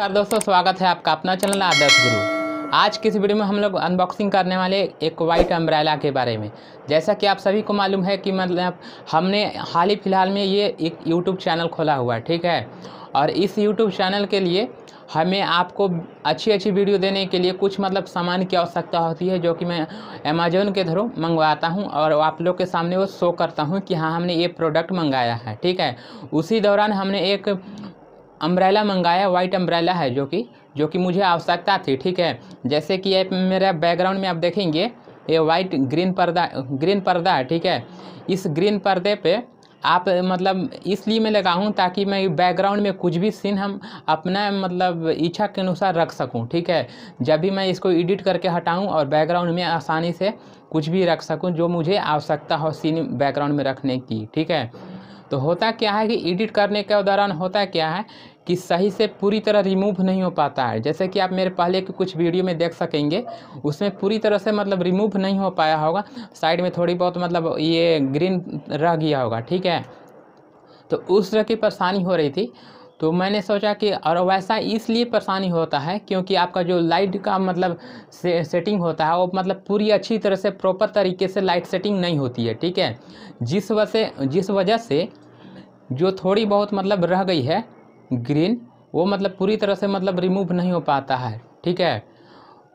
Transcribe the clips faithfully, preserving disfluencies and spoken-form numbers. नमस्कार दोस्तों, स्वागत है आपका अपना चैनल आदर्श गुरु। आज की इस वीडियो में हम लोग अनबॉक्सिंग करने वाले एक वाइट अम्ब्रेला के बारे में। जैसा कि आप सभी को मालूम है कि मतलब हमने हाल ही फ़िलहाल में ये एक यूट्यूब चैनल खोला हुआ है, ठीक है। और इस यूट्यूब चैनल के लिए हमें आपको अच्छी अच्छी वीडियो देने के लिए कुछ मतलब सामान की आवश्यकता होती है, जो कि मैं अमेजोन के थ्रू मंगवाता हूं और आप लोग के सामने वो शो करता हूं कि हाँ हमने ये प्रोडक्ट मंगाया है, ठीक है। उसी दौरान हमने एक अम्ब्रेला मंगाया, वाइट अम्ब्रेला है जो कि जो कि मुझे आवश्यकता थी, ठीक है। जैसे कि ये मेरा बैकग्राउंड में आप देखेंगे ये वाइट ग्रीन पर्दा ग्रीन पर्दा है, ठीक है। इस ग्रीन पर्दे पर आप मतलब इसलिए मैं लगाऊं ताकि मैं बैकग्राउंड में कुछ भी सीन हम अपना मतलब इच्छा के अनुसार रख सकूं, ठीक है। जब भी मैं इसको एडिट करके हटाऊं और बैकग्राउंड में आसानी से कुछ भी रख सकूं जो मुझे आवश्यकता हो सीन बैकग्राउंड में रखने की, ठीक है। तो होता क्या है कि एडिट करने के दौरान होता क्या है कि सही से पूरी तरह रिमूव नहीं हो पाता है। जैसे कि आप मेरे पहले के कुछ वीडियो में देख सकेंगे, उसमें पूरी तरह से मतलब रिमूव नहीं हो पाया होगा, साइड में थोड़ी बहुत मतलब ये ग्रीन रह गया होगा, ठीक है। तो उस तरह की परेशानी हो रही थी। तो मैंने सोचा कि, और वैसा इसलिए परेशानी होता है क्योंकि आपका जो लाइट का मतलब से, सेटिंग होता है वो मतलब पूरी अच्छी तरह से प्रॉपर तरीके से लाइट सेटिंग नहीं होती है, ठीक है। जिस वजह से जिस वजह से जो थोड़ी बहुत मतलब रह गई है ग्रीन, वो मतलब पूरी तरह से मतलब रिमूव नहीं हो पाता है, ठीक है।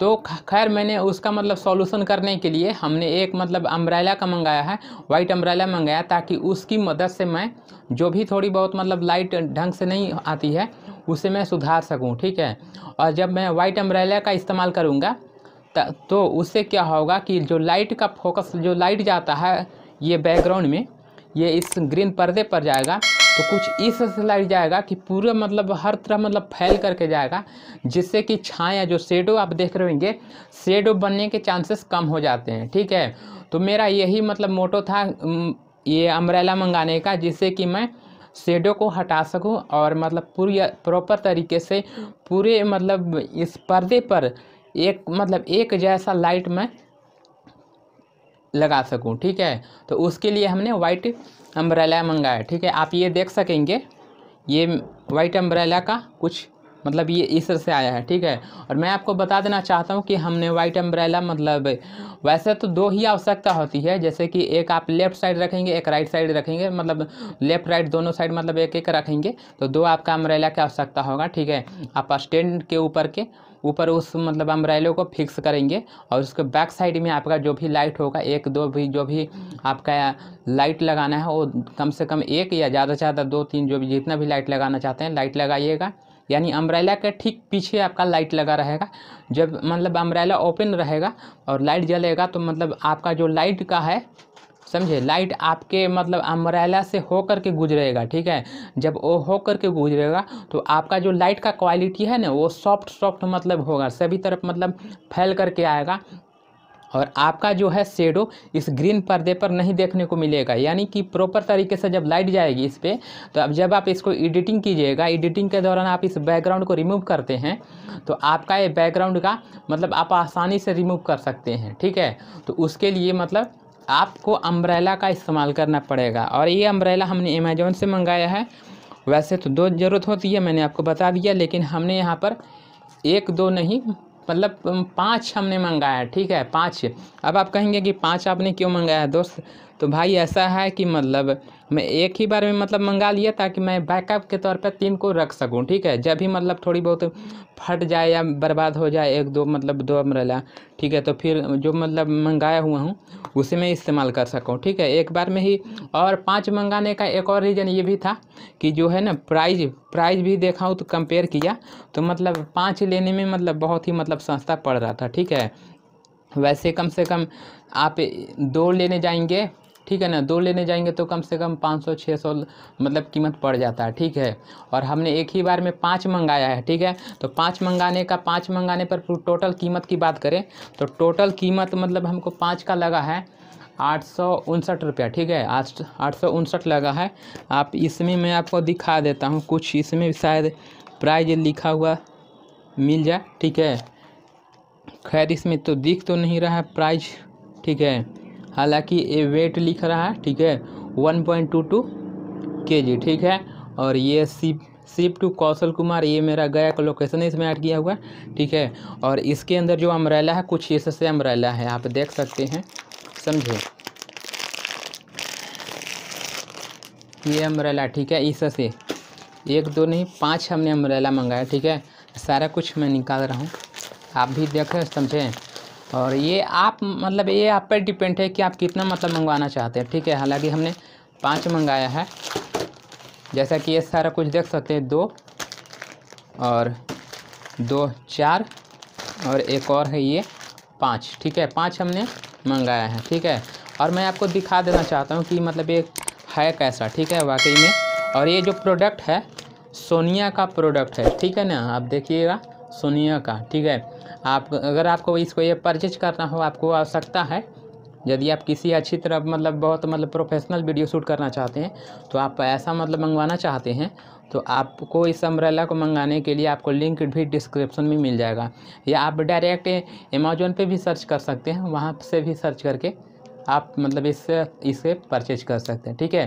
तो खैर मैंने उसका मतलब सॉल्यूशन करने के लिए हमने एक मतलब अम्ब्रेला का मंगाया है, वाइट अम्ब्रेला मंगाया, ताकि उसकी मदद से मैं जो भी थोड़ी बहुत मतलब लाइट ढंग से नहीं आती है उसे मैं सुधार सकूं, ठीक है। और जब मैं वाइट अम्ब्रेला का इस्तेमाल करूंगा तो उससे क्या होगा कि जो लाइट का फोकस, जो लाइट जाता है ये बैकग्राउंड में, ये इस ग्रीन पर्दे पर जाएगा तो कुछ इस तरह से लाइट जाएगा कि पूरा मतलब हर तरह मतलब फैल करके जाएगा, जिससे कि छाया जो शेडो आप देख रहे होंगे शेडो बनने के चांसेस कम हो जाते हैं, ठीक है। तो मेरा यही मतलब मोटो था ये अम्ब्रेला मंगाने का, जिससे कि मैं शेडो को हटा सकूं और मतलब पूरी प्रॉपर तरीके से पूरे मतलब इस पर्दे पर एक मतलब एक जैसा लाइट मैं लगा सकूं, ठीक है। तो उसके लिए हमने वाइट अम्ब्रेला मंगाया, ठीक है। आप ये देख सकेंगे ये वाइट अम्ब्रेला का कुछ मतलब ये इस तरह से आया है, ठीक है। और मैं आपको बता देना चाहता हूँ कि हमने वाइट अम्ब्रेला मतलब वैसे तो दो ही आवश्यकता होती है, जैसे कि एक आप लेफ़्ट साइड रखेंगे, एक राइट साइड रखेंगे, मतलब लेफ़्ट राइट दोनों साइड मतलब एक एक रखेंगे तो दो आपका अम्ब्रेला की आवश्यकता होगा, ठीक है। आप स्टैंड के ऊपर के ऊपर उस मतलब अम्ब्रेला को फिक्स करेंगे और उसके बैक साइड में आपका जो भी लाइट होगा, एक दो भी जो भी आपका लाइट लगाना है वो कम से कम एक या ज़्यादा से ज़्यादा दो तीन जो भी जितना भी लाइट लगाना चाहते हैं लाइट लगाइएगा। यानी अम्ब्रेला के ठीक पीछे आपका लाइट लगा रहेगा। जब मतलब अम्ब्रेला ओपन रहेगा और लाइट जलेगा तो मतलब आपका जो लाइट का है, समझे, लाइट आपके मतलब अम्ब्रेला से होकर के गुजरेगा, ठीक है। जब वो होकर के गुजरेगा तो आपका जो लाइट का क्वालिटी है ना वो सॉफ्ट सॉफ्ट मतलब होगा, सभी तरफ मतलब फैल करके आएगा और आपका जो है शेडो इस ग्रीन पर्दे पर नहीं देखने को मिलेगा। यानी कि प्रॉपर तरीके से जब लाइट जाएगी इस पर, तो अब जब आप इसको एडिटिंग कीजिएगा, एडिटिंग के दौरान आप इस बैकग्राउंड को रिमूव करते हैं तो आपका ये बैकग्राउंड का मतलब आप आसानी से रिमूव कर सकते हैं, ठीक है। तो उसके लिए मतलब आपको अम्ब्रेला का इस्तेमाल करना पड़ेगा। और ये अम्ब्रेला हमने अमेजोन से मंगाया है। वैसे तो दो ज़रूरत होती है, मैंने आपको बता दिया, लेकिन हमने यहाँ पर एक दो नहीं मतलब पाँच हमने मंगाया, ठीक है, पाँच। अब आप कहेंगे कि पाँच आपने क्यों मंगाया दोस्त? तो भाई ऐसा है कि मतलब मैं एक ही बार में मतलब मंगा लिया ताकि मैं बैकअप के तौर पर तीन को रख सकूं, ठीक है। जब भी मतलब थोड़ी बहुत फट जाए या बर्बाद हो जाए एक दो मतलब दो अम्ब्रेला, ठीक है, तो फिर जो मतलब मंगाया हुआ हूँ उसे मैं इस्तेमाल कर सकूं, ठीक है, एक बार में ही। और पाँच मंगाने का एक और रीज़न ये भी था कि जो है ना प्राइज प्राइज भी देखा तो कंपेयर किया तो मतलब पाँच लेने में मतलब बहुत ही मतलब सस्ता पड़ रहा था, ठीक है। वैसे कम से कम आप दो लेने जाएंगे, ठीक है ना, दो लेने जाएंगे तो कम से कम पाँच सौ छः सौ मतलब कीमत पड़ जाता है, ठीक है। और हमने एक ही बार में पाँच मंगाया है, ठीक है। तो पाँच मंगाने का पाँच मंगाने पर टोटल कीमत की बात करें तो टोटल कीमत मतलब हमको पाँच का लगा है आठ सौ उनसठ रुपया, ठीक है, आठ आठ सौ उनसठ लगा है। आप इसमें मैं आपको दिखा देता हूँ, कुछ इसमें शायद प्राइज लिखा हुआ मिल जाए, ठीक है। खैर इसमें तो दिख तो नहीं रहा है प्राइज, ठीक है, हालांकि ये वेट लिख रहा है, ठीक है, वन पॉइंट टू टू के जी, ठीक है। और ये ship shift to Kaushal Kumar, ये मेरा गया का लोकेशन है, इसमें ऐड किया हुआ है, ठीक है। और इसके अंदर जो अम्ब्रेला है कुछ इससे अम्ब्रेला है, आप देख सकते हैं, समझे, ये अम्ब्रेला, ठीक है। इससे एक दो नहीं पाँच हमने अम्ब्रेला मंगाया, ठीक है। सारा कुछ मैं निकाल रहा हूँ, आप भी देखें, समझें। और ये आप मतलब ये आप पर डिपेंड है कि आप कितना मतलब मंगवाना चाहते हैं, ठीक है। हालांकि हमने पाँच मंगाया है, जैसा कि ये सारा कुछ देख सकते हैं, दो और दो चार और एक और है ये पाँच, ठीक है। पाँच हमने मंगाया है, ठीक है। और मैं आपको दिखा देना चाहता हूँ कि मतलब ये है कैसा, ठीक है, वाकई में। और ये जो प्रोडक्ट है सोनिया का प्रोडक्ट है, ठीक है ना, आप देखिएगा सोनिया का, ठीक है। आप अगर आपको इसको ये परचेज करना हो, आपको आवश्यकता है, यदि आप किसी अच्छी तरह मतलब बहुत मतलब प्रोफेशनल वीडियो शूट करना चाहते हैं, तो आप ऐसा मतलब मंगवाना चाहते हैं, तो आपको इस अम्ब्रेला को मंगाने के लिए आपको लिंक भी डिस्क्रिप्शन में मिल जाएगा, या आप डायरेक्ट अमेजोन पे भी सर्च कर सकते हैं, वहाँ से भी सर्च करके आप मतलब इससे इसे परचेज कर सकते हैं, ठीक है।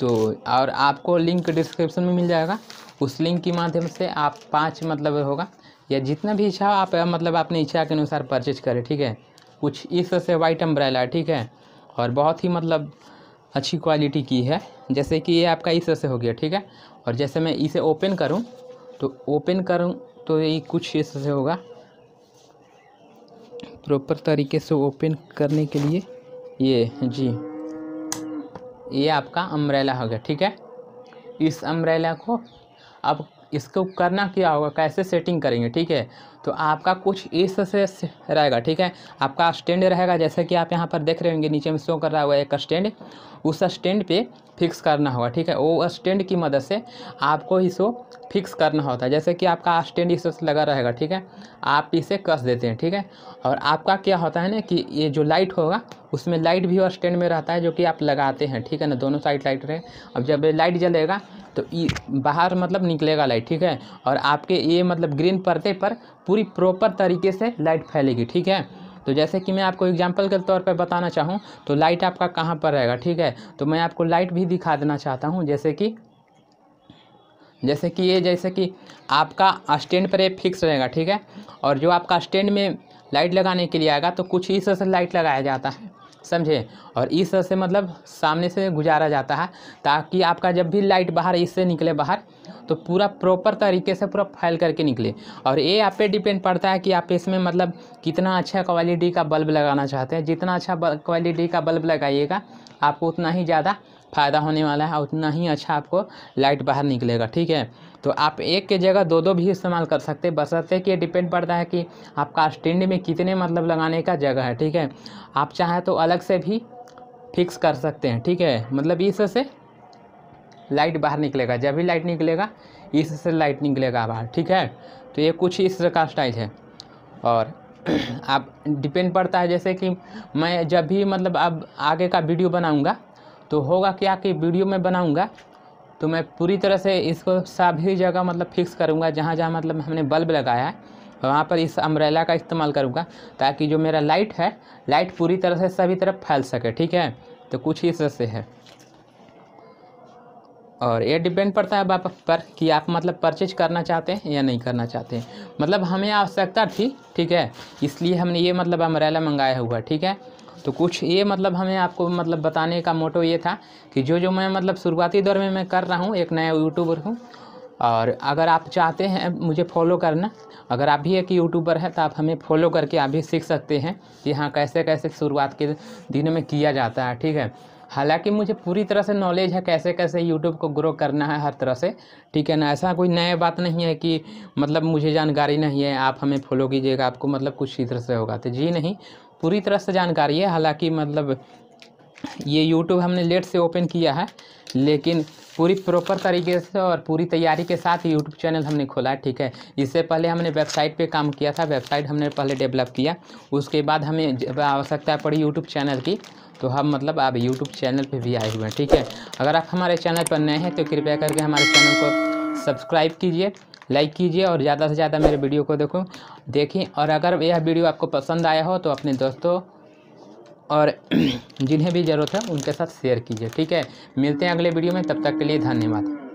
तो और आपको लिंक डिस्क्रिप्शन में मिल जाएगा, उस लिंक के माध्यम से आप पाँच मतलब होगा या जितना भी इच्छा आप मतलब अपनी इच्छा के अनुसार परचेज करें, ठीक है। कुछ इस से वाइट अम्ब्रेला, ठीक है, और बहुत ही मतलब अच्छी क्वालिटी की है, जैसे कि ये आपका इस से हो गया, ठीक है। और जैसे मैं इसे ओपन करूं तो ओपन करूं तो ये कुछ इस से होगा, प्रॉपर तरीके से ओपन करने के लिए ये जी ये आपका अम्ब्रेला हो गया, ठीक है। इस अम्ब्रेला को अब इसको करना क्या होगा, कैसे सेटिंग करेंगे, ठीक है। तो आपका कुछ इस से रहेगा, ठीक है। आपका स्टैंड रहेगा, जैसे कि आप यहाँ पर देख रहे होंगे नीचे में शो कर रहा हुआ एक स्टैंड, उस स्टैंड पे फिक्स करना होगा, ठीक है। वो स्टैंड की मदद से आपको इसको फिक्स करना होता है, जैसे कि आपका स्टैंड इस से लगा रहेगा, ठीक है। आप इसे कस देते हैं, ठीक है। और आपका क्या होता है ना कि ये जो लाइट होगा उसमें लाइट भी और स्टैंड में रहता है, जो कि आप लगाते हैं, ठीक है ना, दोनों साइड लाइट रहे। अब जब लाइट जलेगा तो ये बाहर मतलब निकलेगा लाइट, ठीक है। और आपके ये मतलब ग्रीन पर्दे पर पूरी प्रॉपर तरीके से लाइट फैलेगी, ठीक है। तो जैसे कि मैं आपको एग्जांपल के तौर पर बताना चाहूँ तो लाइट आपका कहाँ पर रहेगा, ठीक है। तो मैं आपको लाइट भी दिखा देना चाहता हूँ, जैसे कि जैसे कि ये जैसे कि आपका स्टैंड पर ये फिक्स रहेगा, ठीक है। और जो आपका स्टैंड में लाइट लगाने के लिए आएगा तो कुछ इस तरह से लाइट लगाया जाता है, समझे। और इस तरह से मतलब सामने से गुजारा जाता है, ताकि आपका जब भी लाइट बाहर इससे निकले बाहर तो पूरा प्रॉपर तरीके से पूरा फैल करके निकले। और ये आप पे डिपेंड पड़ता है कि आप इसमें मतलब कितना अच्छा क्वालिटी का बल्ब लगाना चाहते हैं। जितना अच्छा क्वालिटी का बल्ब लगाइएगा आपको उतना ही ज़्यादा फ़ायदा होने वाला है, उतना ही अच्छा आपको लाइट बाहर निकलेगा, ठीक है। तो आप एक के जगह दो दो भी इस्तेमाल कर सकते हैं, बशर्ते कि ये डिपेंड पड़ता है कि आपका स्टैंड में कितने मतलब लगाने का जगह है, ठीक है। आप चाहें तो अलग से भी फिक्स कर सकते हैं, ठीक है। मतलब इससे लाइट बाहर निकलेगा, जब भी लाइट निकलेगा इससे लाइट निकलेगा बाहर, ठीक है। तो ये कुछ इस तरह का स्टाइल है। और आप डिपेंड पड़ता है, जैसे कि मैं जब भी मतलब अब आगे का वीडियो बनाऊँगा तो होगा क्या कि वीडियो में बनाऊंगा तो मैं पूरी तरह से इसको सभी जगह मतलब फिक्स करूंगा, जहाँ जहाँ मतलब हमने बल्ब लगाया है वहाँ पर इस अम्ब्रेला का इस्तेमाल करूंगा, ताकि जो मेरा लाइट है लाइट पूरी तरह से सभी तरफ फैल सके, ठीक है। तो कुछ इस तरह से है। और ये डिपेंड पड़ता है आप पर कि आप मतलब परचेज करना चाहते हैं या नहीं करना चाहते हैं। मतलब हमें आवश्यकता थी, ठीक है, इसलिए हमने ये मतलब अम्ब्रेला मंगाया हुआ, ठीक है। तो कुछ ये मतलब हमें आपको मतलब बताने का मोटो ये था कि जो जो मैं मतलब शुरुआती दौर में मैं कर रहा हूँ, एक नया यूट्यूबर हूँ। और अगर आप चाहते हैं मुझे फॉलो करना, अगर आप भी एक यूट्यूबर है तो आप हमें फॉलो करके आप भी सीख सकते हैं कि हाँ कैसे कैसे शुरुआत के दिनों में किया जाता है, ठीक है। हालांकि मुझे पूरी तरह से नॉलेज है कैसे कैसे यूट्यूब को ग्रो करना है हर तरह से, ठीक है ना। ऐसा कोई नया बात नहीं है कि मतलब मुझे जानकारी नहीं है, आप हमें फॉलो कीजिएगा आपको मतलब कुछ इस तरह से होगा, तो जी नहीं, पूरी तरह से जानकारी है। हालांकि मतलब ये यूट्यूब हमने लेट से ओपन किया है, लेकिन पूरी प्रॉपर तरीके से और पूरी तैयारी के साथ यूट्यूब चैनल हमने खोला है, ठीक है। इससे पहले हमने वेबसाइट पे काम किया था, वेबसाइट हमने पहले डेवलप किया, उसके बाद हमें जब आवश्यकता पड़ी यूट्यूब चैनल की तो हम मतलब आप यूट्यूब चैनल पे भी आए हुए हैं, ठीक है। अगर आप हमारे चैनल पर नए हैं तो कृपया करके हमारे चैनल को सब्सक्राइब कीजिए, लाइक कीजिए और ज़्यादा से ज़्यादा मेरे वीडियो को देखो देखिए। और अगर यह वीडियो आपको पसंद आया हो तो अपने दोस्तों और जिन्हें भी ज़रूरत है उनके साथ शेयर कीजिए, ठीक है। मिलते हैं अगले वीडियो में, तब तक के लिए धन्यवाद।